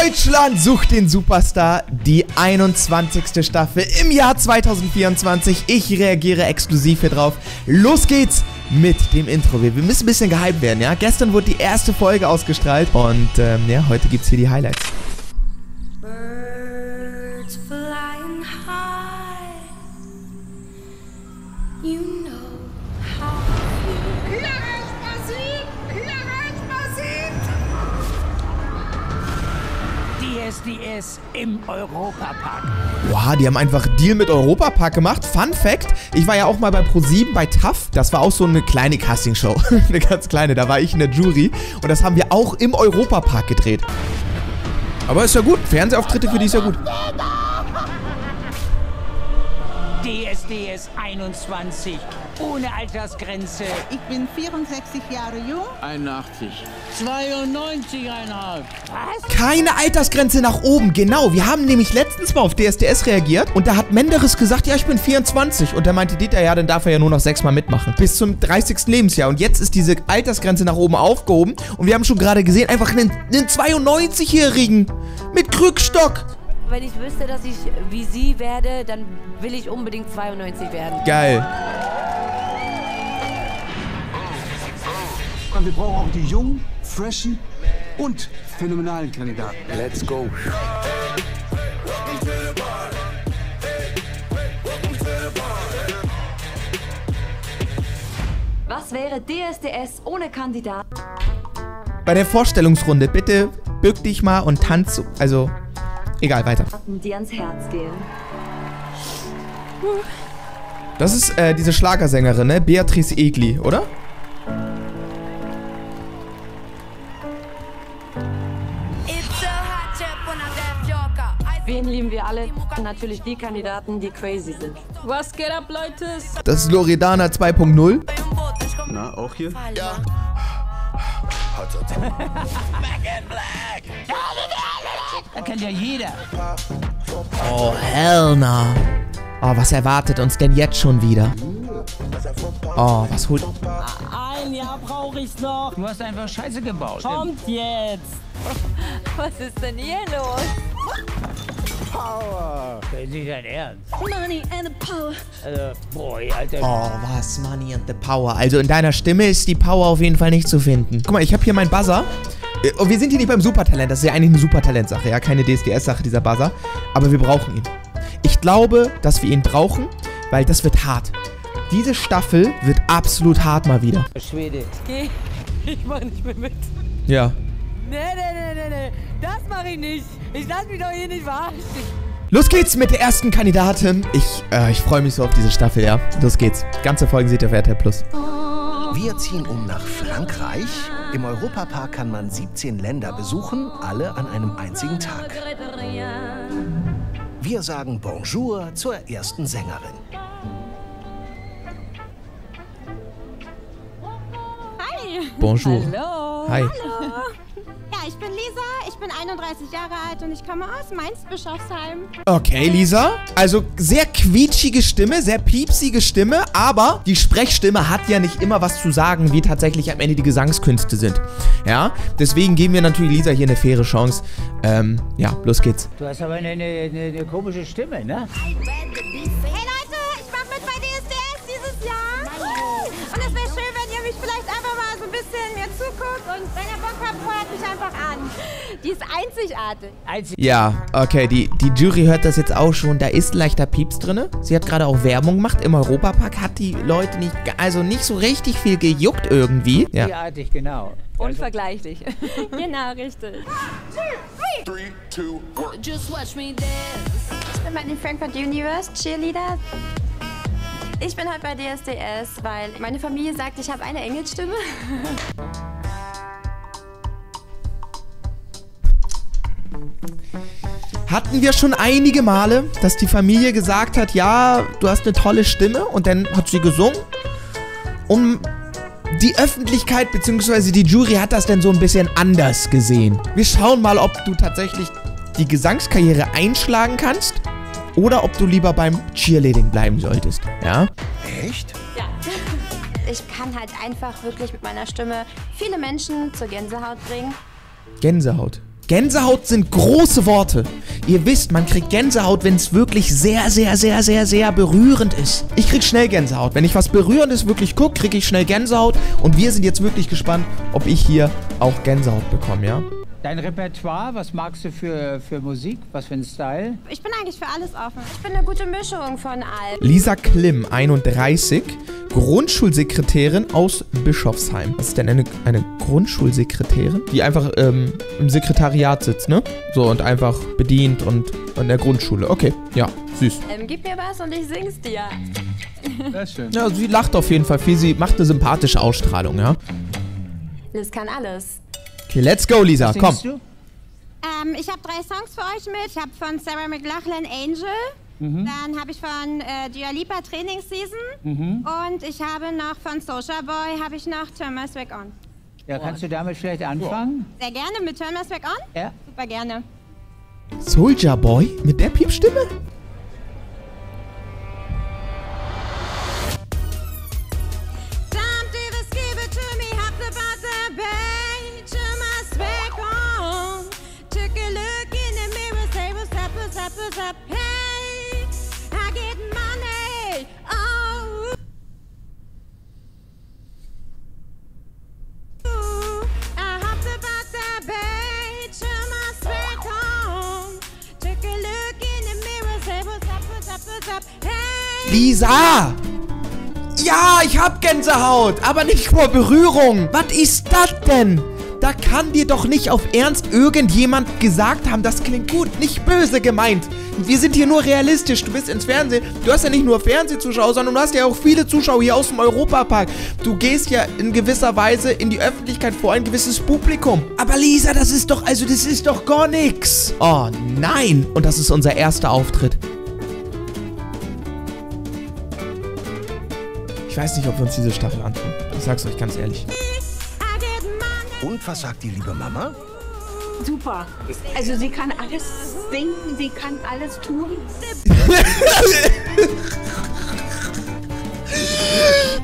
Deutschland sucht den Superstar, die 21. Staffel im Jahr 2024. Ich reagiere exklusiv hier drauf. Los geht's mit dem Intro. Wir müssen ein bisschen gehypt werden, ja? Gestern wurde die erste Folge ausgestrahlt und ja, heute gibt's hier die Highlights. Birds flying high. You know how you... SDS im Europapark. Wow, die haben einfach Deal mit Europapark gemacht. Fun Fact, ich war ja auch mal bei Pro 7 bei Taff. Das war auch so eine kleine Castingshow. Eine ganz kleine, da war ich in der Jury. Und das haben wir auch im Europapark gedreht. Aber ist ja gut, Fernsehauftritte für die ist ja gut. DSDS 21, ohne Altersgrenze. Ich bin 64 Jahre jung. 81. 92,5. Was? Keine Altersgrenze nach oben, genau. Wir haben nämlich letztens mal auf DSDS reagiert und da hat Menderes gesagt, ja, ich bin 24. Und da meinte Dieter, ja, dann darf er ja nur noch 6 Mal mitmachen. Bis zum 30. Lebensjahr. Und jetzt ist diese Altersgrenze nach oben aufgehoben. Und wir haben schon gerade gesehen, einfach einen 92-Jährigen mit Krückstock. Wenn ich wüsste, dass ich wie sie werde, dann will ich unbedingt 92 werden. Geil. Und wir brauchen auch die jungen, freshen und phänomenalen Kandidaten. Let's go. Was wäre DSDS ohne Kandidat? Bei der Vorstellungsrunde, bitte bück dich mal und tanz, also... Egal, weiter. Die ans Herz gehen. Das ist diese Schlagersängerin, ne? Beatrice Egli, oder? Wen lieben wir alle? Natürlich die Kandidaten, die crazy sind. Was geht ab, Leute? Das ist Loredana 2.0. Na, auch hier? Ja. Da kennt ja jeder. Oh, hell no. Oh, was erwartet uns denn jetzt schon wieder? Oh, was holt... Ein Jahr brauche ich's noch. Du hast einfach Scheiße gebaut. Kommt jetzt. Was ist denn hier los? Power. Das ist nicht dein Ernst. Money and the power. Also, boy, Alter. Oh, was? Money and the power. Also in deiner Stimme ist die Power auf jeden Fall nicht zu finden. Guck mal, ich habe hier meinen Buzzer. Und wir sind hier nicht beim Supertalent, das ist ja eigentlich eine Supertalent-Sache, ja, keine DSDS-Sache, dieser Buzzer. Aber wir brauchen ihn. Ich glaube, dass wir ihn brauchen, weil das wird hart. Diese Staffel wird absolut hart mal wieder. Schwede. Geh, ich mach nicht mehr mit. Ja. Nee, das mach ich nicht. Ich lass mich doch hier nicht verarschen. Los geht's mit der ersten Kandidatin. Ich freue mich so auf diese Staffel, ja. Los geht's. Ganze Folgen seht ihr auf RTL Plus. Wir ziehen um nach Frankreich. Im Europapark kann man 17 Länder besuchen, alle an einem einzigen Tag. Wir sagen Bonjour zur ersten Sängerin. Hi. Bonjour. Hallo. Hi. Hallo. Ja, ich bin Lisa, ich bin 31 Jahre alt und ich komme aus Mainz-Bischofsheim. Okay, Lisa. Also sehr quietschige Stimme, sehr piepsige Stimme, aber die Sprechstimme hat ja nicht immer was zu sagen, wie tatsächlich am Ende die Gesangskünste sind. Ja, deswegen geben wir natürlich Lisa hier eine faire Chance. Ja, los geht's. Du hast aber eine komische Stimme, ne? Hey Leute, ich mach mit bei DSDS dieses Jahr. Und es wäre schön, wenn ihr mich vielleicht einfach mal so ein bisschen mir zuguckt und wenn ihr Bock habt, hört mich einfach an. Die ist einzigartig. Ja, okay, die Jury hört das jetzt auch schon. Da ist leichter Pieps drin. Sie hat gerade auch Werbung gemacht. Im Europapark hat die Leute nicht, also nicht so richtig viel gejuckt irgendwie. Ja. Einzigartig, genau. Unvergleichlich. Genau, richtig. 3, 2, 1. Just watch me dance. Ich bin bei den Frankfurt Universe Cheerleader. Ich bin halt bei DSDS, weil meine Familie sagt, ich habe eine Engelstimme. Hatten wir schon einige Male, dass die Familie gesagt hat, ja, du hast eine tolle Stimme und dann hat sie gesungen. Und die Öffentlichkeit bzw. die Jury hat das dann so ein bisschen anders gesehen. Wir schauen mal, ob du tatsächlich die Gesangskarriere einschlagen kannst oder ob du lieber beim Cheerleading bleiben solltest, ja? Echt? Ja. Ich kann halt einfach wirklich mit meiner Stimme viele Menschen zur Gänsehaut bringen. Gänsehaut? Gänsehaut sind große Worte. Ihr wisst, man kriegt Gänsehaut, wenn es wirklich sehr, sehr, sehr, sehr, sehr berührend ist. Ich krieg schnell Gänsehaut. Wenn ich was Berührendes wirklich gucke, kriege ich schnell Gänsehaut. Und wir sind jetzt wirklich gespannt, ob ich hier auch Gänsehaut bekomme, ja? Dein Repertoire, was magst du für Musik? Was für einen Style? Ich bin eigentlich für alles offen. Ich bin eine gute Mischung von allem. Lisa Klimm, 31, Grundschulsekretärin aus Bischofsheim. Was ist denn eine Grundschulsekretärin? Die einfach im Sekretariat sitzt, ne? So, und einfach bedient und in der Grundschule. Okay, ja, süß. Gib mir was und ich sing's dir. Das ist schön. Ja, sie lacht auf jeden Fall viel. Sie macht eine sympathische Ausstrahlung, ja? Das kann alles. Okay, let's go, Lisa, komm. Du? Ich habe 3 Songs für euch mit. Ich habe von Sarah McLachlan Angel, dann habe ich von Dua Lipa Training Season und ich habe noch von Soulja Boy, habe ich noch Turn My Swag On. Ja, kannst du damit vielleicht anfangen? Sehr gerne, mit Turn My Swag On? Ja. Super gerne. Soulja Boy? Mit der Piepstimme? Lisa! Ja, ich hab Gänsehaut, aber nicht vor Berührung. Was ist das denn? Da kann dir doch nicht auf Ernst irgendjemand gesagt haben, das klingt gut, nicht böse gemeint. Wir sind hier nur realistisch. Du bist ins Fernsehen. Du hast ja nicht nur Fernsehzuschauer, sondern du hast ja auch viele Zuschauer hier aus dem Europapark. Du gehst ja in gewisser Weise in die Öffentlichkeit vor ein gewisses Publikum. Aber Lisa, das ist doch, also das ist doch gar nichts. Oh nein. Und das ist unser erster Auftritt. Ich weiß nicht, ob wir uns diese Staffel antun. Ich sag's euch ganz ehrlich. Und was sagt die liebe Mama? Super. Also sie kann alles singen, sie kann alles tun.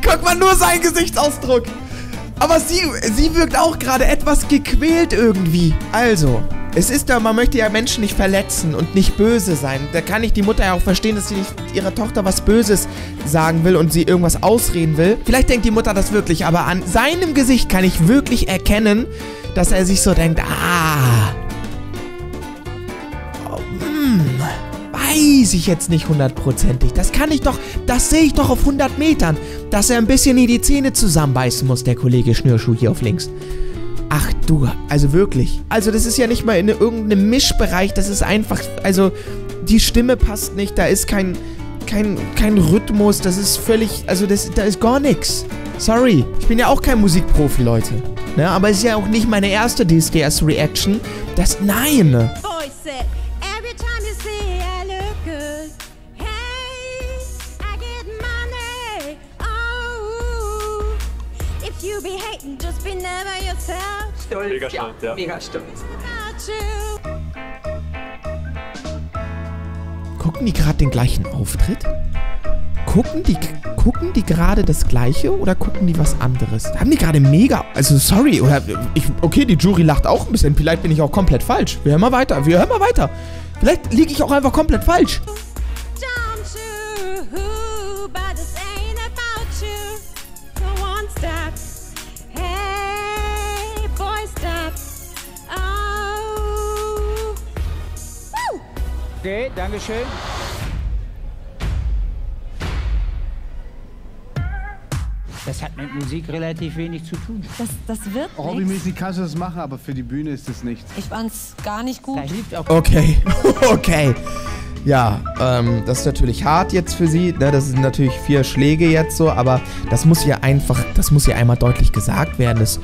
Guck mal, nur seinen Gesichtsausdruck. Aber sie wirkt auch gerade etwas gequält irgendwie. Also, es ist ja, man möchte ja Menschen nicht verletzen und nicht böse sein. Da kann ich die Mutter ja auch verstehen, dass sie nicht ihrer Tochter was Böses sagen will und sie irgendwas ausreden will. Vielleicht denkt die Mutter das wirklich, aber an seinem Gesicht kann ich wirklich erkennen, dass er sich so denkt, weiß ich jetzt nicht hundertprozentig. Das kann ich doch, das sehe ich doch auf 100 Metern, dass er ein bisschen in die Zähne zusammenbeißen muss, der Kollege Schnürschuh hier auf links. Ach du, also wirklich. Also das ist ja nicht mal in irgendeinem Mischbereich, das ist einfach, also die Stimme passt nicht, da ist kein Rhythmus, das ist völlig, also da ist gar nichts. Sorry, ich bin ja auch kein Musikprofi, Leute. Ne, aber es ist ja auch nicht meine erste DSDS-Reaction. Das, nein. Stolz, mega stolz, ja. Mega stolz. Gucken die gerade den gleichen Auftritt? Gucken die gerade das Gleiche oder gucken die was anderes? Haben die gerade mega... Also, sorry. Oder okay, die Jury lacht auch ein bisschen. Vielleicht bin ich auch komplett falsch. Wir hören mal weiter. Vielleicht liege ich auch einfach komplett falsch. Okay, dankeschön. Das hat mit Musik relativ wenig zu tun. Das wird nichts. Hobbymäßig kannst du das machen, aber für die Bühne ist das nichts. Ich fand's gar nicht gut. Okay. Ja, das ist natürlich hart jetzt für sie. Ne? Das sind natürlich 4 Schläge jetzt so, aber das muss ihr einfach, das muss ihr einmal deutlich gesagt werden, dass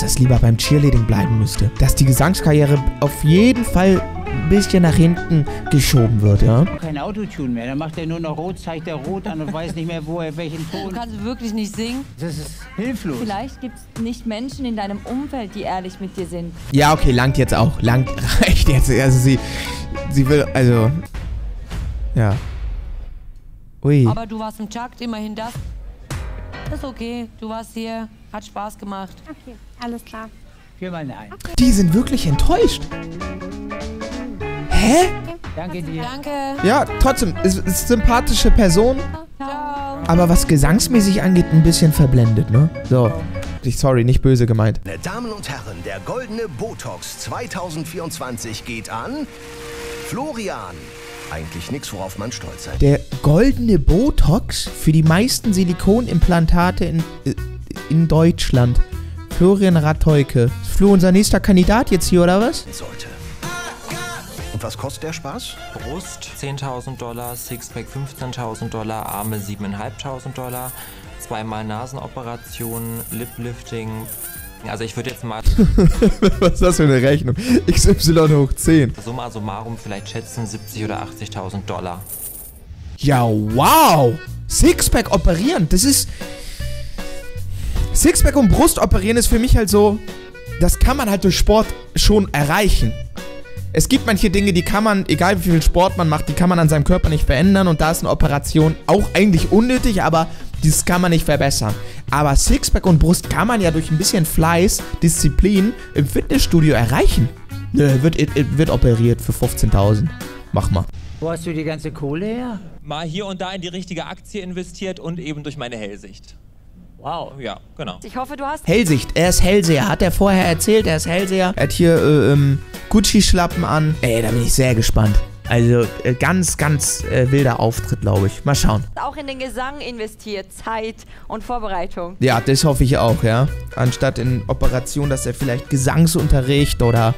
das lieber beim Cheerleading bleiben müsste. Dass die Gesangskarriere auf jeden Fall ein bisschen nach hinten geschoben wird, ja? Kein Autotune mehr, dann macht er nur noch rot, zeigt er rot an und weiß nicht mehr, wo er welchen Ton... Du kannst wirklich nicht singen. Das ist hilflos. Vielleicht gibt es nicht Menschen in deinem Umfeld, die ehrlich mit dir sind. Ja, okay, langt jetzt auch. Reicht jetzt. Also sie will, also... Ja. Ui. Aber du warst im Takt, immerhin das. Das ist okay, du warst hier, hat Spaß gemacht. Okay, alles klar. Viermal nein. Die sind wirklich enttäuscht. Hä? Danke dir. Danke. Ja, trotzdem, ist sympathische Person. Ciao. Aber was gesangsmäßig angeht, ein bisschen verblendet, ne? So. Sorry, nicht böse gemeint. Meine Damen und Herren, der goldene Botox 2024 geht an Florian. Eigentlich nichts, worauf man stolz sein. Der goldene Botox für die meisten Silikonimplantate in Deutschland. Florian Ratheuke. Ist Flo unser nächster Kandidat jetzt hier, oder was? Sollte. Und was kostet der Spaß? Brust $10.000, Sixpack $15.000, Arme $7.500, zweimal Nasenoperationen, Liplifting. Also ich würde jetzt mal... Was ist das für eine Rechnung? XY hoch 10. Summa summarum vielleicht schätzen $70.000 oder $80.000. Ja, wow! Sixpack operieren, das ist... Sixpack und Brust operieren ist für mich halt so... Das kann man halt durch Sport schon erreichen. Es gibt manche Dinge, die kann man, egal wie viel Sport man macht, die kann man an seinem Körper nicht verändern. Und da ist eine Operation auch eigentlich unnötig, aber... Dieses kann man nicht verbessern. Aber Sixpack und Brust kann man ja durch ein bisschen Fleiß, Disziplin im Fitnessstudio erreichen. Wird operiert für 15.000. Mach mal. Wo hast du die ganze Kohle her? Mal hier und da in die richtige Aktie investiert und eben durch meine Hellsicht. Wow. Ja, genau. Ich hoffe, du hast... Hellsicht. Er ist Hellseher. Hat er vorher erzählt, er ist Hellseher. Er hat hier Gucci-Schlappen an. Ey, da bin ich sehr gespannt. Also ganz wilder Auftritt, glaube ich. Mal schauen. Auch in den Gesang investiert, Zeit und Vorbereitung. Ja, das hoffe ich auch, ja. Anstatt in Operationen, dass er vielleicht Gesangsunterricht oder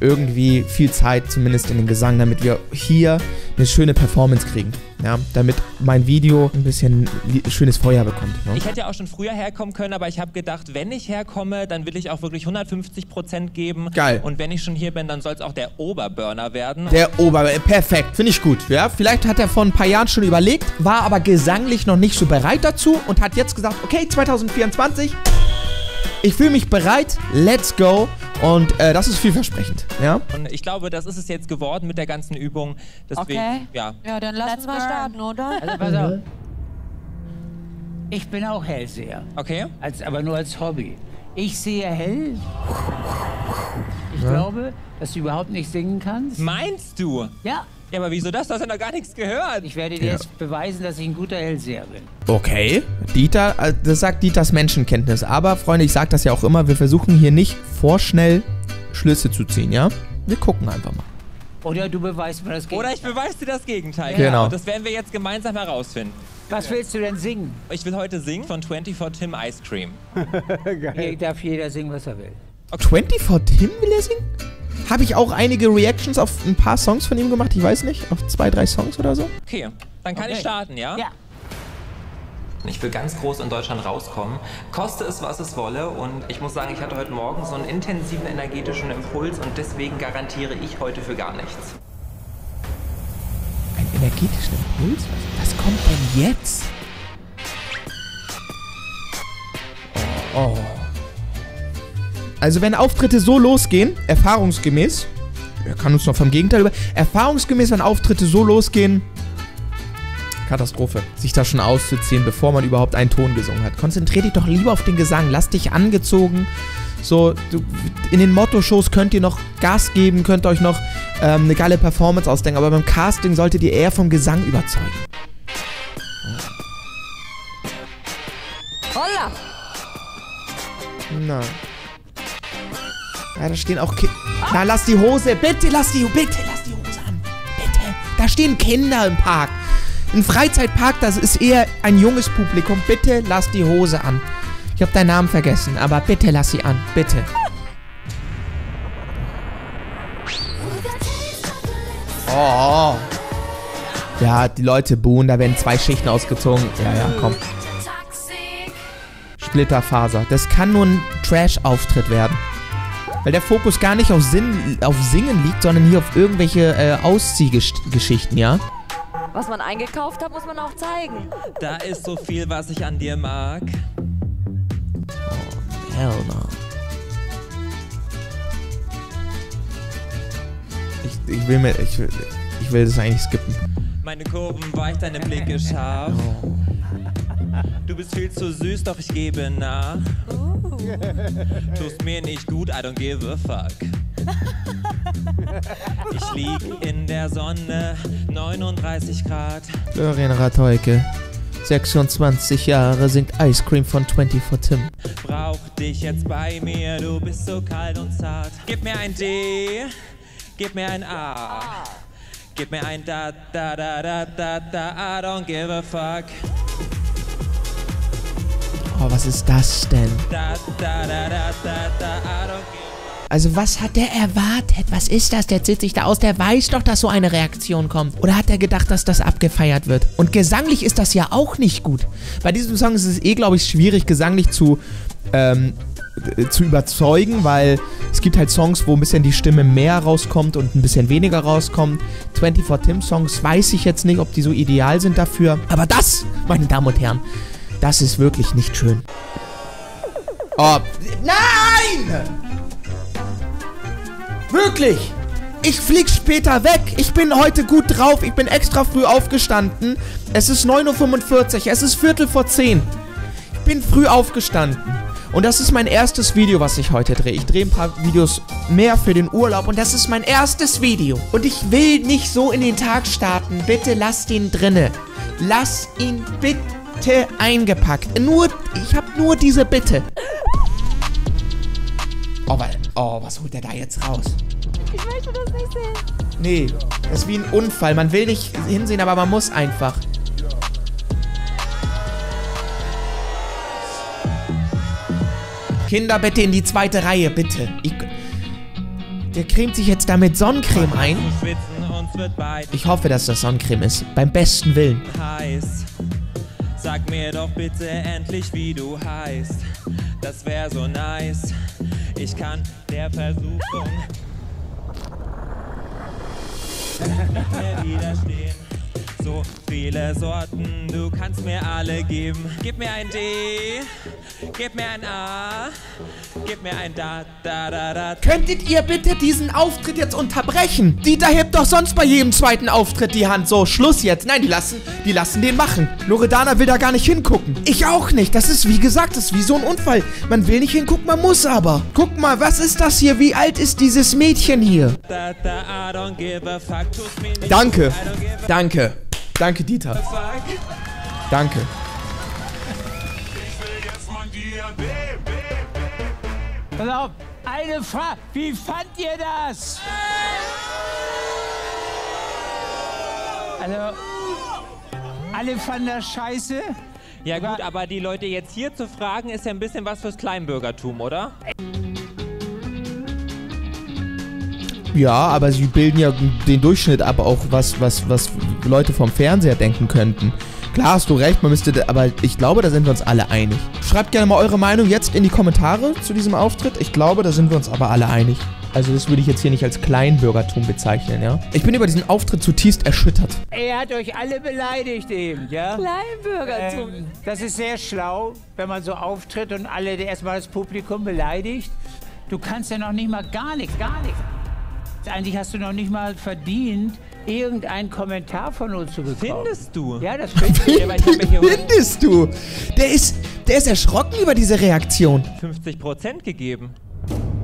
irgendwie viel Zeit zumindest in den Gesang, damit wir hier eine schöne Performance kriegen. Ja, damit mein Video ein bisschen schönes Feuer bekommt. Ne? Ich hätte ja auch schon früher herkommen können, aber ich habe gedacht, wenn ich herkomme, dann will ich auch wirklich 150% geben. Geil. Und wenn ich schon hier bin, dann soll es auch der Oberburner werden. Der Oberburner, perfekt, finde ich gut. Ja, vielleicht hat er vor ein paar Jahren schon überlegt, war aber gesanglich noch nicht so bereit dazu und hat jetzt gesagt, okay, 2024, ich fühle mich bereit, let's go. Und das ist vielversprechend, ja? Und ich glaube, das ist es jetzt geworden mit der ganzen Übung. Deswegen, okay. Ja. Ja, dann lass mal starten, oder? Also pass auf. Ich bin auch Hellseher. Okay. Aber nur als Hobby. Ich sehe hell. Ich glaube, dass du überhaupt nicht singen kannst. Meinst du? Ja. Ja, aber wieso das? Du hast ja noch gar nichts gehört. Ich werde dir jetzt beweisen, dass ich ein guter Hellseher bin. Okay. Dieter, das sagt Dieters Menschenkenntnis. Aber, Freunde, ich sage das ja auch immer, wir versuchen hier nicht vorschnell Schlüsse zu ziehen, ja? Wir gucken einfach mal. Oder du beweist mir das Gegenteil. Oder ich beweise dir das Gegenteil. Ja. Genau. Und das werden wir jetzt gemeinsam herausfinden. Was willst du denn singen? Ich will heute singen von 24Tim Ice Cream. Geil. Hier darf jeder singen, was er will. Okay. 24Tim will er singen? Habe ich auch einige Reactions auf ein paar Songs von ihm gemacht, ich weiß nicht, auf 2, 3 Songs oder so. Okay, dann kann ich starten, ja? Ja. Ich will ganz groß in Deutschland rauskommen, koste es, was es wolle. Und ich muss sagen, ich hatte heute Morgen so einen intensiven energetischen Impuls und deswegen garantiere ich heute für gar nichts. Einen energetischen Impuls? Was kommt denn jetzt? Oh. Also wenn Auftritte so losgehen, erfahrungsgemäß, er kann uns noch vom Gegenteil über... Erfahrungsgemäß, wenn Auftritte so losgehen, Katastrophe. Sich das schon auszuziehen, bevor man überhaupt einen Ton gesungen hat. Konzentrier dich doch lieber auf den Gesang, lass dich angezogen. So, in den Motto-Shows könnt ihr noch Gas geben, könnt euch noch eine geile Performance ausdenken, aber beim Casting solltet ihr eher vom Gesang überzeugen. Holla! Nein. Ja, da stehen auch Kinder. Na, lass die Hose. Bitte, lass die Hose an. Bitte. Da stehen Kinder im Park. Ein Freizeitpark, das ist eher ein junges Publikum. Bitte, lass die Hose an. Ich habe deinen Namen vergessen, aber bitte, lass sie an. Bitte. Oh. Ja, die Leute buhen. Da werden 2 Schichten ausgezogen. Ja, komm. Splitterfaser. Das kann nur ein Trash-Auftritt werden. Weil der Fokus gar nicht auf Singen liegt, sondern hier auf irgendwelche Ausziehgeschichten, ja? Was man eingekauft hat, muss man auch zeigen. Da ist so viel, was ich an dir mag. Oh, hell no. Ich will das eigentlich skippen. Meine Kurven weich, deine Blicke scharf. Du bist viel zu süß, doch ich gebe nach. Tust mir nicht gut, I don't give a fuck. Ich lieg in der Sonne, 39 Grad. Florian Ratheuke, 26 Jahre, singt Ice Cream von 24Tim. Brauch dich jetzt bei mir, du bist so kalt und zart. Gib mir ein D, gib mir ein A. Gib mir ein da, da, da, da, da, da, I don't give a fuck. Oh, was ist das denn? Da, da, da, da, da, da, I don't give a fuck. Also was hat der erwartet? Was ist das? Der zieht sich da aus. Der weiß doch, dass so eine Reaktion kommt. Oder hat er gedacht, dass das abgefeiert wird? Und gesanglich ist das ja auch nicht gut. Bei diesem Song ist es eh, glaube ich, schwierig, gesanglich zu überzeugen, weil es gibt halt Songs, wo ein bisschen die Stimme mehr rauskommt und ein bisschen weniger rauskommt. 24Tim Songs weiß ich jetzt nicht, ob die so ideal sind dafür. Aber das, meine Damen und Herren, das ist wirklich nicht schön. Oh, nein! Wirklich! Ich flieg später weg. Ich bin heute gut drauf. Ich bin extra früh aufgestanden. Es ist 9:45 Uhr. Es ist 9:45 Uhr. Ich bin früh aufgestanden. Und das ist mein erstes Video, was ich heute drehe. Ich drehe ein paar Videos mehr für den Urlaub. Und das ist mein erstes Video. Und ich will nicht so in den Tag starten. Bitte lasst ihn drinne. Lass ihn bitte eingepackt. Ich habe nur diese Bitte. Oh, was holt der da jetzt raus? Ich möchte das nicht sehen. Nee, das ist wie ein Unfall. Man will nicht hinsehen, aber man muss einfach. Kinder, bitte in die zweite Reihe, bitte. Der cremt sich jetzt damit Sonnencreme ein. Ich hoffe, dass das Sonnencreme ist. Beim besten Willen. Heiß. Sag mir doch bitte endlich, wie du heißt. Das wäre so nice. Ich kann der Versuchung nicht mehr widerstehen. So viele Sorten, du kannst mir alle geben. Gib mir ein D, gib mir ein A, gib mir ein Da, Da, Da, Da. Könntet ihr bitte diesen Auftritt jetzt unterbrechen? Dieter hebt doch sonst bei jedem zweiten Auftritt die Hand. So, Schluss jetzt. Nein, die lassen den machen. Loredana will da gar nicht hingucken. Ich auch nicht. Das ist, wie gesagt, das ist wie so ein Unfall. Man will nicht hingucken, man muss aber. Guck mal, was ist das hier? Wie alt ist dieses Mädchen hier? Da, da, I don't give a fuck. Danke. Danke. Danke, Dieter. Danke. Pass auf, eine Frage. Wie fand ihr das? Also, alle fanden das scheiße? Ja gut, aber die Leute jetzt hier zu fragen, ist ja ein bisschen was fürs Kleinbürgertum, oder? Ja, aber sie bilden ja den Durchschnitt ab, auch was Leute vom Fernseher denken könnten. Klar, hast du recht, man müsste, aber ich glaube, da sind wir uns alle einig. Schreibt gerne mal eure Meinung jetzt in die Kommentare zu diesem Auftritt. Ich glaube, da sind wir uns aber alle einig. Also das würde ich jetzt hier nicht als Kleinbürgertum bezeichnen, ja? Ich bin über diesen Auftritt zutiefst erschüttert. Er hat euch alle beleidigt eben, ja? Kleinbürgertum. Das ist sehr schlau, wenn man so auftritt und alle erstmal das Publikum beleidigt. Du kannst ja noch nicht mal gar nichts. Eigentlich hast du noch nicht mal verdient, irgendeinen Kommentar von uns zu bekommen. Findest du? Ja, das findest du? Der ist erschrocken über diese Reaktion. 50% gegeben.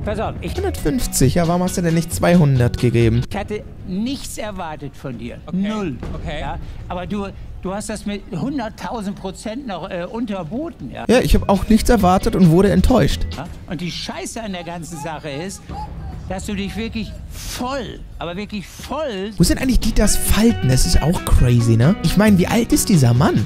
Pass auf, 150, ja, warum hast du denn nicht 200 gegeben? Ich hatte nichts erwartet von dir. Okay. Null. Okay. Ja, aber du hast das mit 100.000% noch unterboten. Ja, ich habe auch nichts erwartet und wurde enttäuscht. Ja? Und die Scheiße an der ganzen Sache ist, dass du dich wirklich voll, aber wirklich voll... Wo sind eigentlich Dieters Falten? Das ist auch crazy, ne? Ich meine, wie alt ist dieser Mann?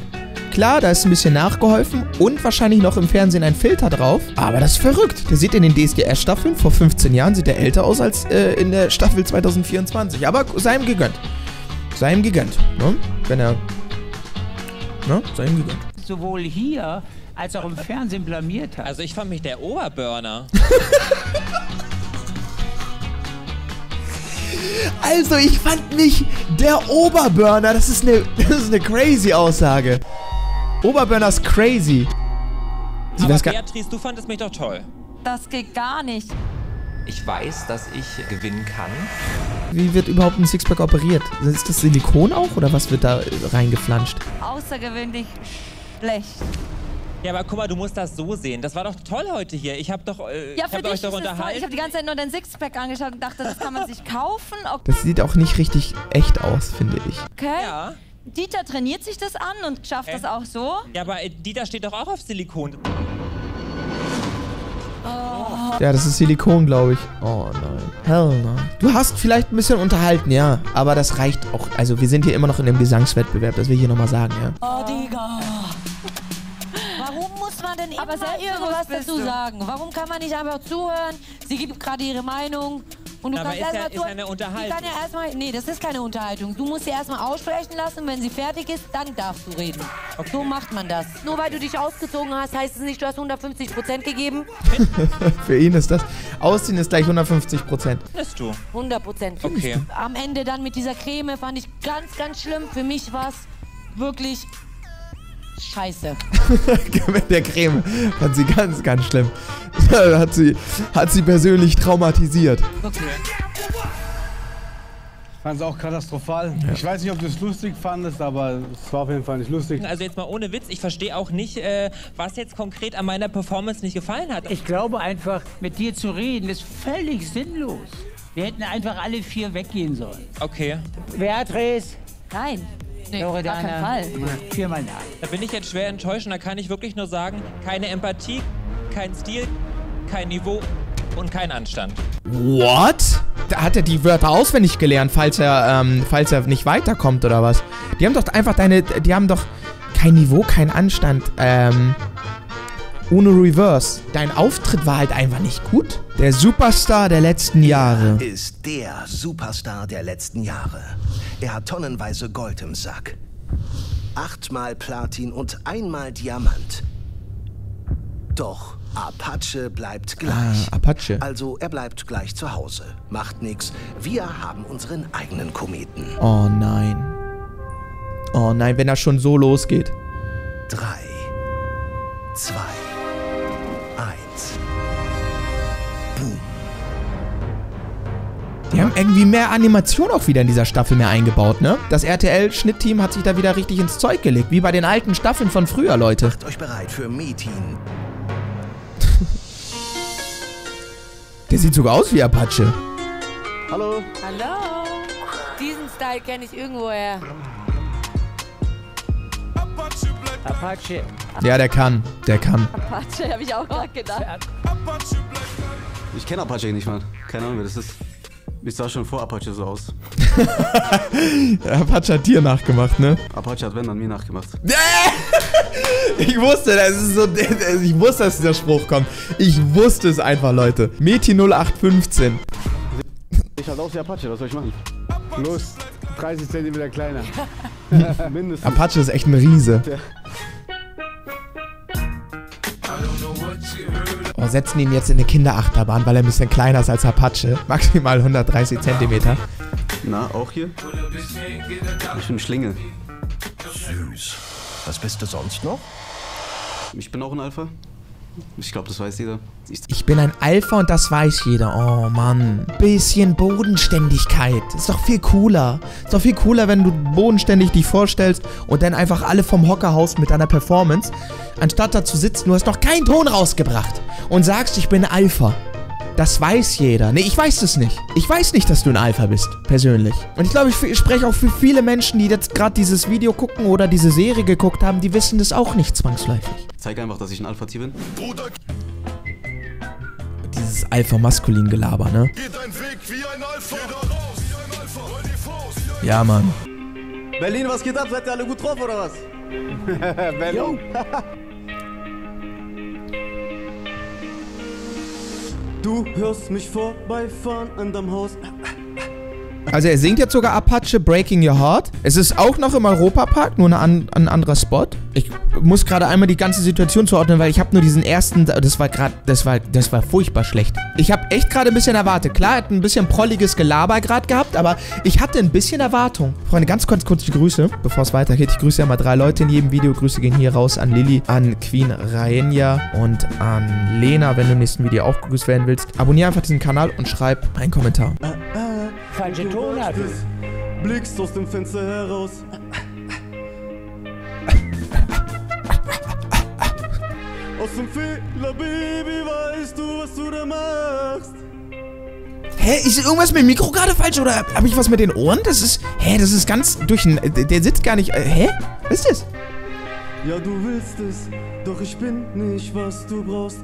Klar, da ist ein bisschen nachgeholfen und wahrscheinlich noch im Fernsehen ein Filter drauf. Aber das ist verrückt. Der sieht in den DSDR-Staffeln vor 15 Jahren, sieht er älter aus als in der Staffel 2024. Aber sei ihm gegönnt. Sei ihm gegönnt, ne? Wenn er... Ne? Sei ihm gegönnt. Sowohl hier als auch im Fernsehen blamiert hat. Also ich fand mich der Oberburner. Also, ich fand mich der Oberburner. Das ist eine crazy Aussage. Oberburner ist crazy. Aber Beatrice, du fandest mich doch toll. Das geht gar nicht. Ich weiß, dass ich gewinnen kann. Wie wird überhaupt ein Sixpack operiert? Ist das Silikon auch oder was wird da reingeflanscht? Außergewöhnlich schlecht. Ja, aber guck mal, du musst das so sehen. Das war doch toll heute hier. Ich hab doch, ja, ich hab euch doch unterhalten. Ich hab die ganze Zeit nur dein Sixpack angeschaut und dachte, das kann man sich kaufen. Okay. Das sieht auch nicht richtig echt aus, finde ich. Okay. Ja. Dieter trainiert sich das an und schafft das auch so. Ja, aber Dieter steht doch auch auf Silikon. Oh. Ja, das ist Silikon, glaube ich. Oh nein. Hell nein. Du hast vielleicht ein bisschen unterhalten, ja. Aber das reicht auch. Also wir sind hier immer noch in einem Gesangswettbewerb, das will ich hier nochmal sagen, ja. Oh, Digga. Warum muss man denn immer irgendwas dazu sagen? Warum kann man nicht einfach zuhören? Sie gibt gerade ihre Meinung. Und du kannst erstmal zuhören. Eine Unterhaltung. Kann ja erstmal, nee, das ist keine Unterhaltung. Du musst sie erstmal aussprechen lassen und wenn sie fertig ist, dann darfst du reden. Okay. So macht man das. Nur weil du dich ausgezogen hast, heißt es nicht, du hast 150% gegeben. Für ihn ist das. Ausziehen ist gleich 150%. Bist du? 100%. Okay. Am Ende dann mit dieser Creme fand ich ganz, ganz schlimm. Für mich war es wirklich scheiße. Mit der Creme fand sie ganz, ganz schlimm. Hat sie persönlich traumatisiert. Okay. Ich fand es auch katastrophal. Ja. Ich weiß nicht, ob du es lustig fandest, aber es war auf jeden Fall nicht lustig. Also jetzt mal ohne Witz, ich verstehe auch nicht, was jetzt konkret an meiner Performance nicht gefallen hat. Ich glaube einfach, mit dir zu reden ist völlig sinnlos. Wir hätten einfach alle vier weggehen sollen. Okay. Beatrice? Nein. Nee, Loredana, gar keinen Fall. Viermal nein. Da bin ich jetzt schwer enttäuscht und da kann ich wirklich nur sagen, keine Empathie, kein Stil, kein Niveau und kein Anstand. What? Da hat er die Wörter auswendig gelernt, falls er nicht weiterkommt oder was? Die haben doch einfach die haben doch kein Niveau, kein Anstand, ohne Reverse. Dein Auftritt war halt einfach nicht gut. Der Superstar der letzten Jahre. Er ist der Superstar der letzten Jahre. Er hat tonnenweise Gold im Sack. 8-mal Platin und 1-mal Diamant. Doch Apache bleibt gleich. Ah, Apache. Also er bleibt gleich zu Hause. Macht nix. Wir haben unseren eigenen Kometen. Oh nein. Oh nein, wenn er schon so losgeht. 3, 2... 1. Boom. Die haben irgendwie mehr Animation auch wieder in dieser Staffel mehr eingebaut, ne? Das RTL-Schnittteam hat sich da wieder richtig ins Zeug gelegt, wie bei den alten Staffeln von früher, Leute. Macht euch bereit für Meeting. Der sieht sogar aus wie Apache. Hallo. Hallo. Diesen Style kenne ich irgendwoher. Apache. Ja, der kann. Apache, habe ich auch gerade gedacht. Ich kenne Apache nicht mal. Keine Ahnung, wer das ist. Ich sah schon vor Apache so aus. Apache hat dir nachgemacht, ne? Apache hat an mir nachgemacht. Ich wusste, das ist so, ich wusste, dass dieser Spruch kommt. Ich wusste es einfach, Leute. Meti 0815. Ich halt aus wie Apache, was soll ich machen? Los, 30 cm kleiner. Mindestens. Apache ist echt ein Riese. Ja. Oh, setzen ihn jetzt in eine Kinderachterbahn, weil er ein bisschen kleiner ist als Apache. Maximal 130 Zentimeter. Na, auch hier? Ich bin Schlinge. Süß. Was bist du sonst noch? Ich bin auch ein Alpha. Ich glaube, das weiß jeder. Ich bin ein Alpha und das weiß jeder. Oh, Mann. Bisschen Bodenständigkeit. Ist doch viel cooler. Ist doch viel cooler, wenn du bodenständig dich vorstellst und dann einfach alle vom Hocker haust mit deiner Performance. Anstatt da zu sitzen, du hast noch keinen Ton rausgebracht und sagst, ich bin Alpha. Das weiß jeder. Nee, ich weiß es nicht. Ich weiß nicht, dass du ein Alpha bist, persönlich. Und ich glaube, ich spreche auch für viele Menschen, die jetzt gerade dieses Video gucken oder diese Serie geguckt haben, die wissen das auch nicht zwangsläufig. Zeig einfach, dass ich ein Alpha-Tier bin. Dieses Alpha-Maskulin-Gelaber, ne? Geht ein Weg wie ein Alpha. Ja, Mann. Berlin, was geht ab? Seid ihr alle gut drauf, oder was? Berlin. Du hörst mich vorbeifahren an deinem Haus. Also er singt jetzt sogar Apache Breaking Your Heart. Es ist auch noch im Europapark, nur ein anderer Spot. Ich muss gerade einmal die ganze Situation zuordnen, weil ich habe nur diesen ersten... Das war furchtbar schlecht. Ich habe echt gerade ein bisschen erwartet. Klar, er hat ein bisschen prolliges Gelaber gerade gehabt, aber ich hatte ein bisschen Erwartung. Freunde, ganz kurz die Grüße, bevor es weitergeht. Ich grüße ja mal 3 Leute in jedem Video. Grüße gehen hier raus an Lilly, an Queen Rainja und an Lena, wenn du im nächsten Video auch gegrüßt werden willst. Abonniere einfach diesen Kanal und schreib einen Kommentar. Falsche Tonart. Blickst aus dem Fenster heraus. aus dem Fehler, Baby, weißt du, was du da machst. Hä, ist irgendwas mit dem Mikro gerade falsch oder habe ich was mit den Ohren? Das ist, hä, das ist ganz durch, der sitzt gar nicht, hä? Was ist das? Ja, du willst es, doch ich bin nicht, was du brauchst.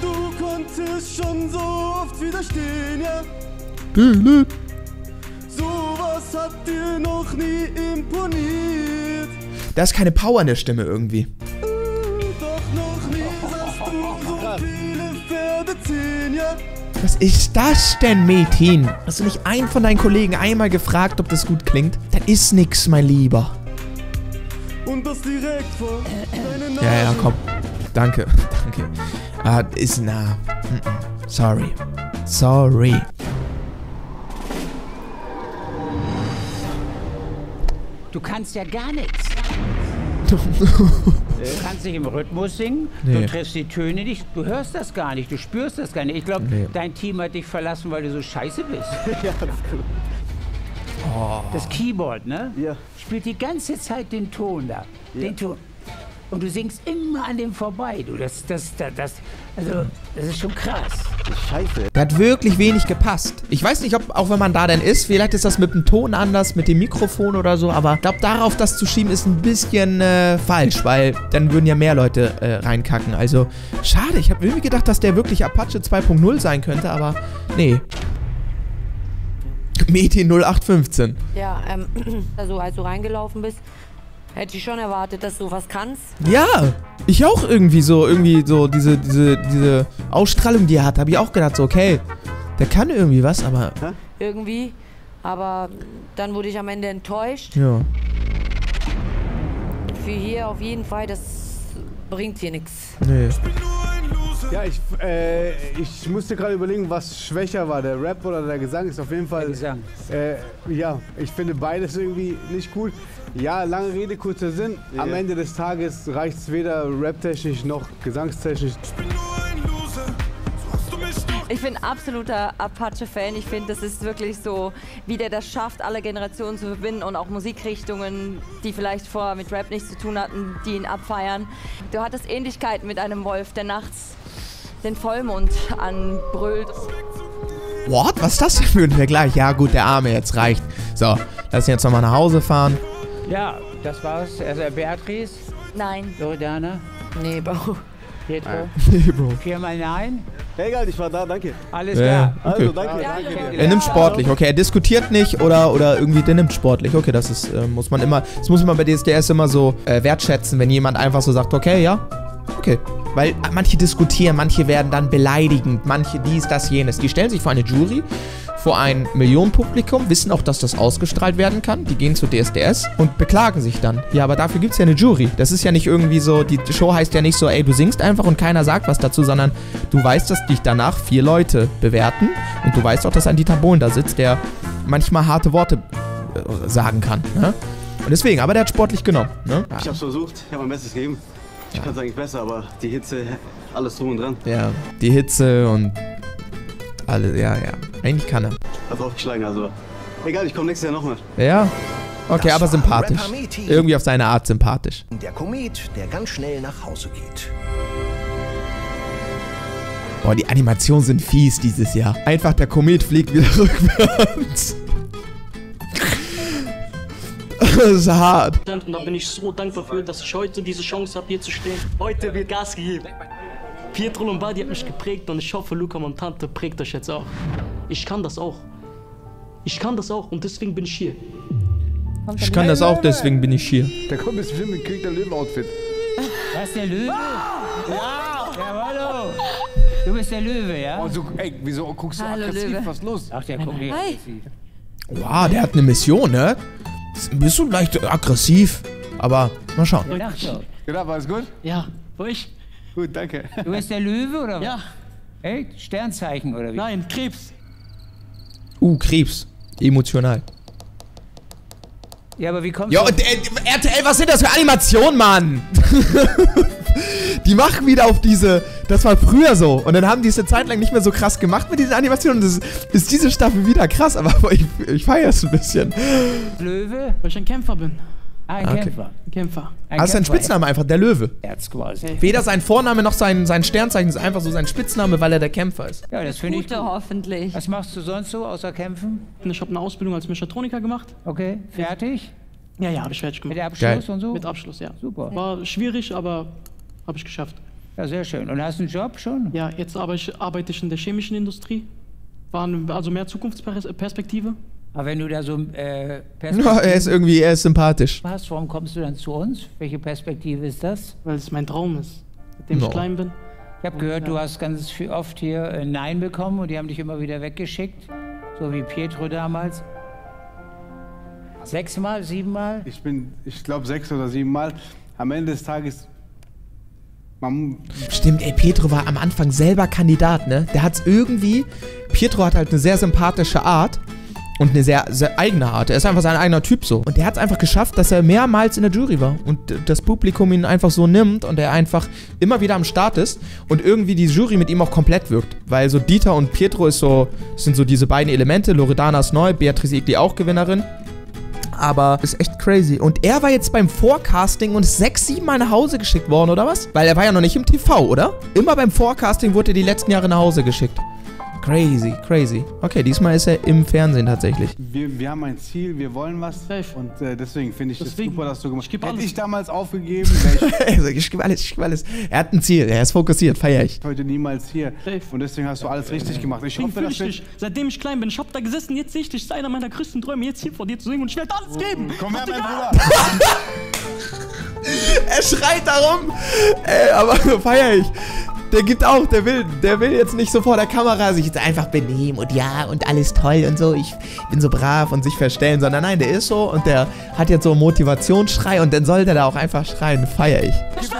Du konntest schon so oft widerstehen, ja. Sowas hat dir noch nie imponiert. Da ist keine Power in der Stimme irgendwie. Doch noch nie sahst du so viele Pferde ziehen, ja. Was ist das denn, Mädchen? Hast du nicht einen von deinen Kollegen einmal gefragt, ob das gut klingt? Dann ist nix, mein Lieber. Und das direkt vor deinen Nasen. Ja, ja, komm. Danke, danke. Ah, ist nah. Sorry. Sorry. Du kannst ja gar nichts. Du kannst nicht im Rhythmus singen, nee. Du triffst die Töne nicht, du hörst das gar nicht, du spürst das gar nicht. Ich glaube, nee, dein Team hat dich verlassen, weil du so scheiße bist. Ja, das ist cool. Oh. Das Keyboard, ne? Ja. Spielt die ganze Zeit den Ton da. Ja. Den Ton. Und du singst immer an dem vorbei, du. Also, das ist schon krass. Scheiße. Da hat wirklich wenig gepasst. Ich weiß nicht, ob, auch wenn man da denn ist, vielleicht ist das mit dem Ton anders, mit dem Mikrofon oder so, aber ich glaube, darauf das zu schieben, ist ein bisschen falsch, weil dann würden ja mehr Leute reinkacken. Also, schade. Ich habe irgendwie gedacht, dass der wirklich Apache 2.0 sein könnte, aber nee. Meti 0815. Ja, also als du reingelaufen bist, hätte ich schon erwartet, dass du was kannst. Ja, ich auch irgendwie so diese Ausstrahlung, die er hat, habe ich auch gedacht, so, okay, der kann irgendwie was, aber... Hä? Irgendwie, aber dann wurde ich am Ende enttäuscht. Ja. Für hier auf jeden Fall, das bringt hier nichts. Nee. Ja, ich musste gerade überlegen, was schwächer war, der Rap oder der Gesang. Ist auf jeden Fall... Der Gesang. Ja, ich finde beides irgendwie nicht cool. Ja, lange Rede, kurzer Sinn. Yeah. Am Ende des Tages reicht es weder raptechnisch noch gesangstechnisch. Ich bin absoluter Apache-Fan. Ich finde, das ist wirklich so, wie der das schafft, alle Generationen zu verbinden und auch Musikrichtungen, die vielleicht vorher mit Rap nichts zu tun hatten, die ihn abfeiern. Du hattest Ähnlichkeiten mit einem Wolf, der nachts den Vollmond anbrüllt. What? Was ist das denn für ein Vergleich? Ja gut, der Arme, jetzt reicht. So, lass ihn jetzt nochmal nach Hause fahren. Ja, das war's. Also Beatrice? Nein. Loredana? Nee, Bro. Pietro? Nee, Bro. Viermal nein? Egal, ich war da, danke. Alles klar. Okay. Also, danke. Ja, danke. Er nimmt sportlich, okay. Er diskutiert nicht oder irgendwie, der nimmt sportlich. Okay, das ist, muss man immer, das muss man bei DSDS immer so wertschätzen, wenn jemand einfach so sagt, okay, ja, okay. Weil manche diskutieren, manche werden dann beleidigend, manche dies, das, jenes. Die stellen sich vor eine Jury, vor ein Millionenpublikum, wissen auch, dass das ausgestrahlt werden kann. Die gehen zu DSDS und beklagen sich dann. Ja, aber dafür gibt es ja eine Jury. Das ist ja nicht irgendwie so, die Show heißt ja nicht so, ey, du singst einfach und keiner sagt was dazu, sondern du weißt, dass dich danach 4 Leute bewerten und du weißt auch, dass ein Dieter Bohlen da sitzt, der manchmal harte Worte sagen kann. Ne? Und deswegen, aber der hat sportlich genommen. Ne? Ich hab's versucht, ich hab mein Bestes gegeben. Ich kann's eigentlich besser, aber die Hitze, alles drum und dran. Ja, die Hitze und alle, ja, ja. Eigentlich kann er. Hat aufgeschlagen, also. Egal, ich komme nächstes Jahr nochmal. Ja? Okay, das aber sympathisch. Irgendwie auf seine Art sympathisch. Der Komet, der ganz schnell nach Hause geht. Boah, die Animationen sind fies dieses Jahr. Einfach der Komet fliegt wieder rückwärts. Das ist hart. Und da bin ich so dankbar für, dass ich heute diese Chance habe, hier zu stehen. Heute wird Gas gegeben. Pietro Lombardi hat mich geprägt und ich hoffe, Luca Montante prägt euch jetzt auch. Ich kann das auch. Ich kann das auch und deswegen bin ich hier. Ich kann das auch, deswegen bin ich hier. Da kommt jetzt bestimmt mit Krieg der Löwen-Outfit. Was, der Löwe? Ja, hallo. Du bist der Löwe, ja? Oh, so, ey, wieso guckst du aggressiv? Was ist los? Ach, der guckt nicht aggressiv. Wow, der hat eine Mission, ne? Ist ein bisschen leicht aggressiv, aber mal schauen. Genau, war es gut? Ja, wo ich? Gut, danke. Du bist der Löwe oder was? Ja. Ey, Sternzeichen oder wie? Nein, Krebs. Krebs. Emotional. Ja, aber wie kommt das? RTL, was sind das für Animationen, Mann? Die machen wieder auf diese... Das war früher so. Und dann haben die es eine Zeit lang nicht mehr so krass gemacht mit diesen Animationen. Und das ist diese Staffel wieder krass, aber ich feiere es ein bisschen. Löwe? Weil ich ein Kämpfer bin. Ein Kämpfer. Kämpfer. Also sein Spitzname einfach, der Löwe. Weder sein Vorname noch sein Sternzeichen, ist einfach so sein Spitzname, weil er der Kämpfer ist. Ja, das finde ich gut. Hoffentlich. Was machst du sonst so, außer kämpfen? Ich habe eine Ausbildung als Mechatroniker gemacht. Okay, fertig? Ja, ja, habe ich fertig gemacht. Mit Abschluss und so? Mit Abschluss, ja. Super. War schwierig, aber habe ich geschafft. Ja, sehr schön. Und hast du einen Job schon? Ja, jetzt arbeite ich in der chemischen Industrie. War also mehr Zukunftsperspektive. Aber wenn du da so Perspektive... Ja, er ist sympathisch. Was, warum kommst du dann zu uns? Welche Perspektive ist das? Weil es mein Traum ist, seitdem ich klein bin. Ich habe gehört, du hast ganz oft hier Nein bekommen und die haben dich immer wieder weggeschickt. So wie Pietro damals. 6-mal, 7-mal? Ich glaube 6 oder 7 Mal. Am Ende des Tages... Stimmt, ey, Pietro war am Anfang selber Kandidat, ne? Der hat's irgendwie... Pietro hat halt eine sehr sympathische Art. Und eine sehr, sehr eigene Art. Er ist einfach sein eigener Typ so. Und der hat es einfach geschafft, dass er mehrmals in der Jury war. Und das Publikum ihn einfach so nimmt und er einfach immer wieder am Start ist. Und irgendwie die Jury mit ihm auch komplett wirkt. Weil so Dieter und Pietro sind so diese beiden Elemente. Loredana ist neu, Beatrice Egli auch Gewinnerin. Aber ist echt crazy. Und er war jetzt beim Forecasting und ist 6, 7 Mal nach Hause geschickt worden, oder was? Weil er war ja noch nicht im TV, oder? Immer beim Forecasting wurde er die letzten Jahre nach Hause geschickt. Crazy, crazy. Okay, diesmal ist er im Fernsehen tatsächlich. Wir haben ein Ziel, wir wollen was. Und deswegen finde ich das super, dass du gemacht hast. Hätte ich damals aufgegeben, ich gebe alles, ich gebe alles. Er hat ein Ziel, er ist fokussiert, feiere ich. Heute niemals hier. Und deswegen hast du alles richtig gemacht. Ich hoffe, dass ich, seitdem ich klein bin, ich habe da gesessen, jetzt sehe ich dich. Das ist einer meiner größten Träume, jetzt hier vor dir zu singen und ich werde alles geben. Komm her, mein Bruder. Er schreit darum. Ey, aber feiere ich. Der gibt auch, der will jetzt nicht so vor der Kamera sich jetzt einfach benehmen und ja und alles toll und so, ich bin so brav und sich verstellen, sondern nein, der ist so und der hat jetzt so einen Motivationsschrei und dann soll der da auch einfach schreien, feier ich. Ich will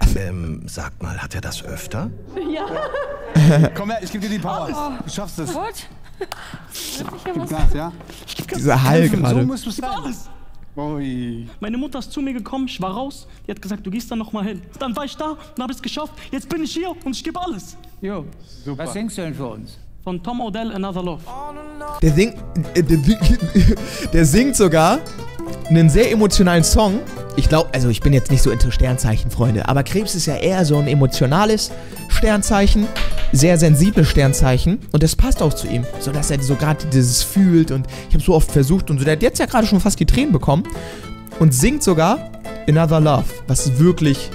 alles geben! Sag mal, hat er das öfter? Ja. Komm her, ich geb dir die Power. Du schaffst es. Gut. Gib Gas, ja? Dieser Hall gerade. So musst du sagen. Oi. Meine Mutter ist zu mir gekommen, ich war raus, die hat gesagt, du gehst da nochmal hin. Dann war ich da und habe es geschafft, jetzt bin ich hier und ich gebe alles. Jo, super. Was singst du denn für uns? Von Tom Odell, Another Love. Der singt sogar einen sehr emotionalen Song. Ich glaube, also ich bin jetzt nicht so into Sternzeichen, Freunde, aber Krebs ist ja eher so ein emotionales Sternzeichen, sehr sensibles Sternzeichen und das passt auch zu ihm, so dass er so gerade dieses fühlt und ich habe so oft versucht und so, der hat jetzt ja gerade schon fast die Tränen bekommen und singt sogar Another Love, was wirklich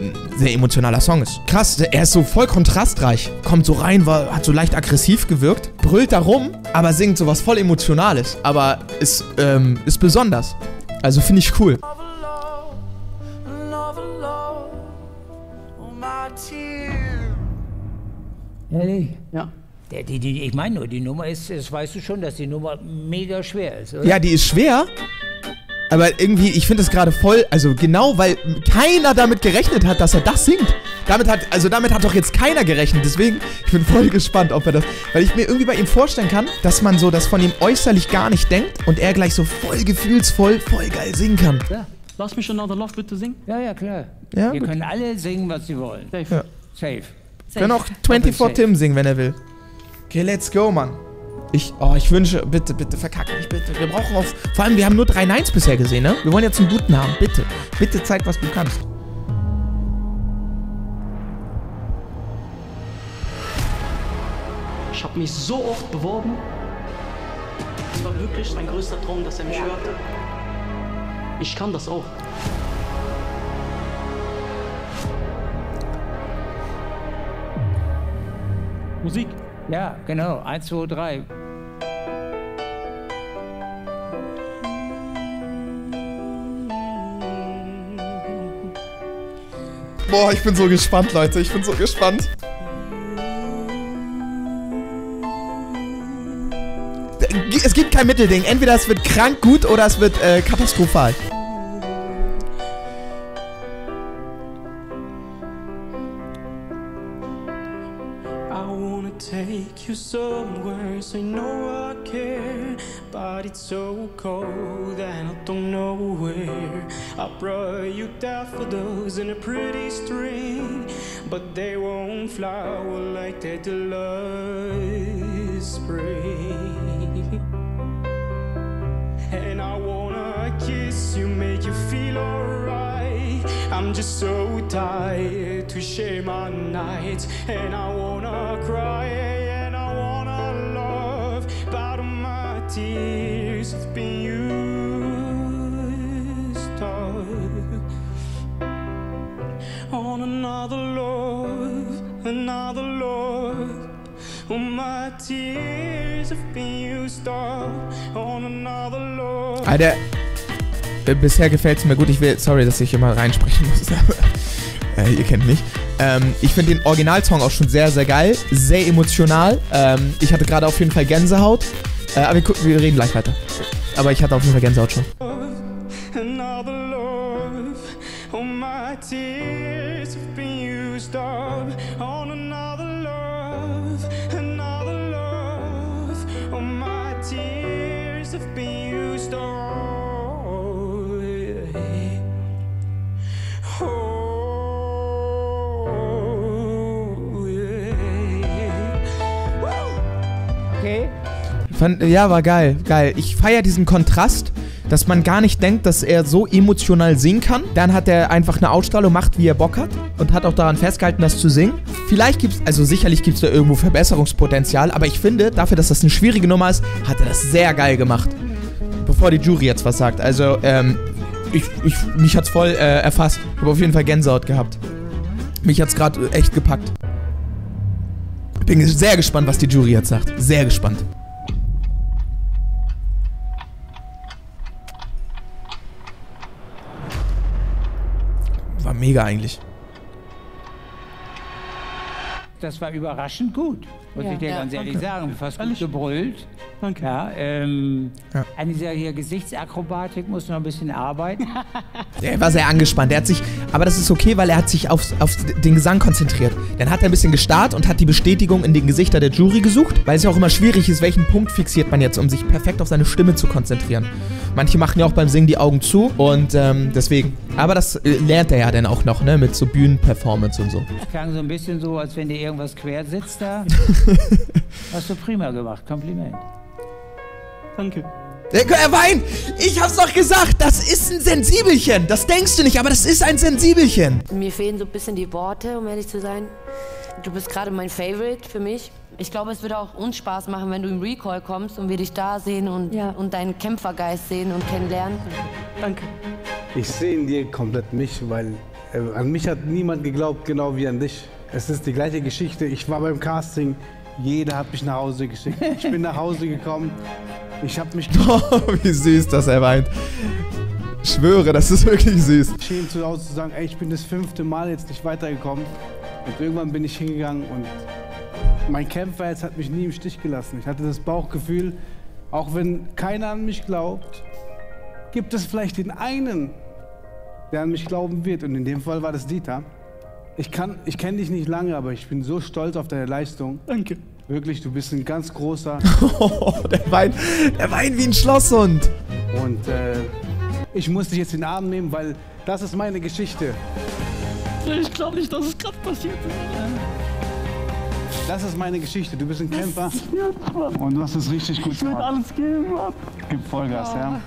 ein sehr emotionaler Song ist. Krass, er ist so voll kontrastreich, kommt so rein, hat so leicht aggressiv gewirkt, brüllt da rum, aber singt sowas voll Emotionales, aber ist besonders, also finde ich cool. Ehrlich? Ja. Ich meine nur, die Nummer ist, das weißt du schon, dass die Nummer mega schwer ist, oder? Ja, die ist schwer, aber irgendwie, ich finde es gerade voll, also genau, weil keiner damit gerechnet hat, dass er das singt. Damit hat doch jetzt keiner gerechnet, deswegen, ich bin voll gespannt, ob er das, weil ich mir irgendwie bei ihm vorstellen kann, dass man so das von ihm äußerlich gar nicht denkt und er gleich so voll gefühlsvoll, voll geil singen kann. Ja. Lass mich Another Love bitte singen. Ja, ja, klar. Ja, wir können alle singen, was sie wollen. Safe. Ja. Safe. Wir können auch 24Tim singen, wenn er will. Okay, let's go, Mann. Ich wünsche, bitte, bitte, verkack mich, bitte. Wir brauchen auf, vor allem, wir haben nur 3 Neins bisher gesehen, ne? Wir wollen jetzt einen guten haben, bitte. Bitte zeig, was du kannst. Ich habe mich so oft beworben. Es war wirklich mein größter Traum, dass er mich hörte. Ich kann das auch. Musik? Ja, genau. 1, 2, 3. Boah, ich bin so gespannt, Leute. Ich bin so gespannt. Es gibt kein Mittelding. Entweder es wird krank gut oder es wird katastrophal. Take you somewhere, say no I care, but it's so cold and I don't know where. I brought you daffodils in a pretty string, but they won't flower like they did last spring. And I wanna you make you feel alright. I'm just so tired to share my nights, and I wanna cry and I wanna love, but my tears have been used up on another love, another love. Oh, my tears have been used up on another love. Alter, bisher gefällt es mir gut. Ich will, sorry, dass ich immer reinsprechen muss, aber ihr kennt mich. Ich finde den Originalsong auch schon sehr, sehr geil, sehr emotional. Ich hatte gerade auf jeden Fall Gänsehaut, aber wir reden gleich weiter. Aber ich hatte auf jeden Fall Gänsehaut schon. Another love, oh, my tears have been used up on another love. Okay. Ja, war geil, geil. Ich feiere diesen Kontrast, dass man gar nicht denkt, dass er so emotional singen kann. Dann hat er einfach eine Ausstrahlung, macht, wie er Bock hat und hat auch daran festgehalten, das zu singen. Vielleicht gibt's, also sicherlich gibt's da irgendwo Verbesserungspotenzial, aber ich finde, dafür, dass das eine schwierige Nummer ist, hat er das sehr geil gemacht. Bevor die Jury jetzt was sagt. Also, mich hat's voll erfasst. Ich habe auf jeden Fall Gänsehaut gehabt. Mich hat's gerade echt gepackt. Bin sehr gespannt, was die Jury jetzt sagt. Sehr gespannt. War mega eigentlich. Das war überraschend gut, muss ich dir ganz ehrlich sagen. Fast gut gebrüllt. Danke. Ja, an dieser hier Gesichtsakrobatik muss noch ein bisschen arbeiten. Er war sehr angespannt. Er hat sich, aber das ist okay, weil er hat sich auf den Gesang konzentriert. Dann hat er ein bisschen gestarrt und hat die Bestätigung in den Gesichtern der Jury gesucht, weil es ja auch immer schwierig ist, welchen Punkt fixiert man jetzt, um sich perfekt auf seine Stimme zu konzentrieren. Manche machen ja auch beim Singen die Augen zu und deswegen. Aber das lernt er ja dann auch noch, ne, mit so Bühnenperformance und so. Das klang so ein bisschen so, als wenn dir irgendwas quer sitzt da. Hast du prima gemacht, Kompliment. Danke. Er weint! Ich hab's doch gesagt, das ist ein Sensibelchen. Das denkst du nicht, aber das ist ein Sensibelchen. Mir fehlen so ein bisschen die Worte, um ehrlich zu sein. Du bist gerade mein Favorite für mich. Ich glaube, es würde auch uns Spaß machen, wenn du im Recall kommst und wir dich da sehen und, und deinen Kämpfergeist sehen und kennenlernen. Danke. Ich sehe in dir komplett mich, weil an mich hat niemand geglaubt, genau wie an dich. Es ist die gleiche Geschichte. Ich war beim Casting, jeder hat mich nach Hause geschickt. Ich bin nach Hause gekommen. Ich hab mich... Oh, wie süß, dass er weint. Ich schwöre, das ist wirklich süß. Ich schien zu Hause zu sagen, ey, ich bin das 5. Mal jetzt nicht weitergekommen. Und irgendwann bin ich hingegangen und mein Kämpferherz hat mich nie im Stich gelassen. Ich hatte das Bauchgefühl, auch wenn keiner an mich glaubt, gibt es vielleicht den einen, der an mich glauben wird. Und in dem Fall war das Dieter. Ich kenne dich nicht lange, aber ich bin so stolz auf deine Leistung. Danke. Wirklich, du bist ein ganz großer... der weint wie ein Schlosshund. Und ich muss dich jetzt in den Arm nehmen, weil das ist meine Geschichte. Ich glaube nicht, dass es gerade passiert ist. Das ist meine Geschichte. Du bist ein Kämpfer. Und du hast es richtig gut gemacht. Ich würde alles geben, Mann. Gib Vollgas, ja.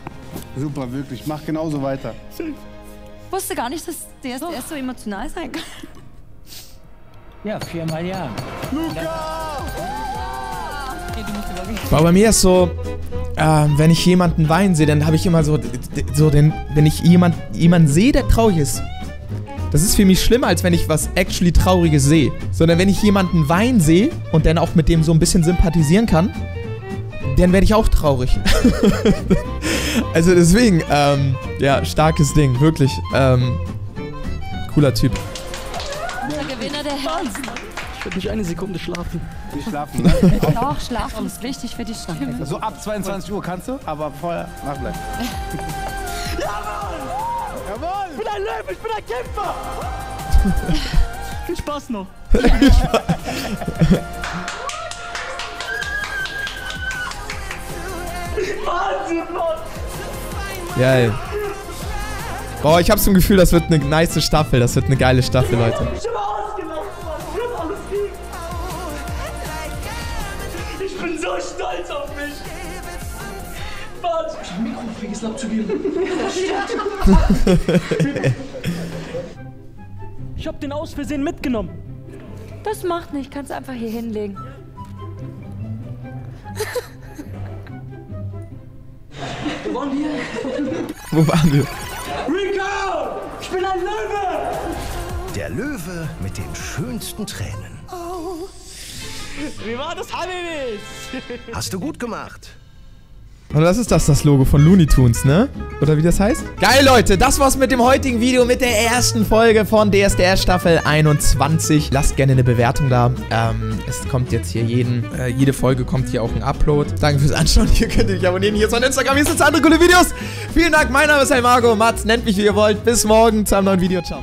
Super, wirklich. Mach genauso weiter. Ich wusste gar nicht, dass der erst so emotional sein kann. Ja, 4-mal ja. Luca! Aber bei mir ist so, wenn ich jemanden weinen sehe, dann habe ich immer so, wenn ich jemanden sehe, der traurig ist. Das ist für mich schlimmer, als wenn ich was actually Trauriges sehe. Sondern wenn ich jemanden weinen sehe und dann auch mit dem so ein bisschen sympathisieren kann, dann werde ich auch traurig. Also deswegen, ja, starkes Ding, wirklich. Cooler Typ. Der Gewinner der Herzen. Ich würde nicht eine Sekunde schlafen. Nicht schlafen, ne? Doch, schlafen ist wichtig für die Stimme. So ab 22 Uhr kannst du, aber vorher nachbleiben. Jawohl! Jawohl! Ich bin ein Löwe, ich bin ein Kämpfer! Viel Spaß noch. Geil. Boah, ich habe so ein Gefühl, das wird eine nice Staffel. Das wird eine geile Staffel, Leute. Ich bin so stolz auf mich. Was? Ich hab ein Mikro vergessen abzugeben. Ich hab den aus Versehen mitgenommen. Das macht nicht, kannst einfach hier hinlegen. Wo waren wir? Wo waren wir? Rico! Ich bin ein Löwe! Der Löwe mit den schönsten Tränen. Oh. Wie war das, Habibis? Hast du gut gemacht. Und das ist das Logo von Looney Tunes, ne? Oder wie das heißt? Geil, Leute, das war's mit dem heutigen Video, mit der ersten Folge von DSDR Staffel 21. Lasst gerne eine Bewertung da. Es kommt jetzt hier jede Folge kommt hier auch ein Upload. Danke fürs Anschauen. Hier könnt ihr mich abonnieren. Hier ist mein Instagram. Hier sind andere coole Videos. Vielen Dank. Mein Name ist El Margo. Mats, nennt mich, wie ihr wollt. Bis morgen zu einem neuen Video. Ciao.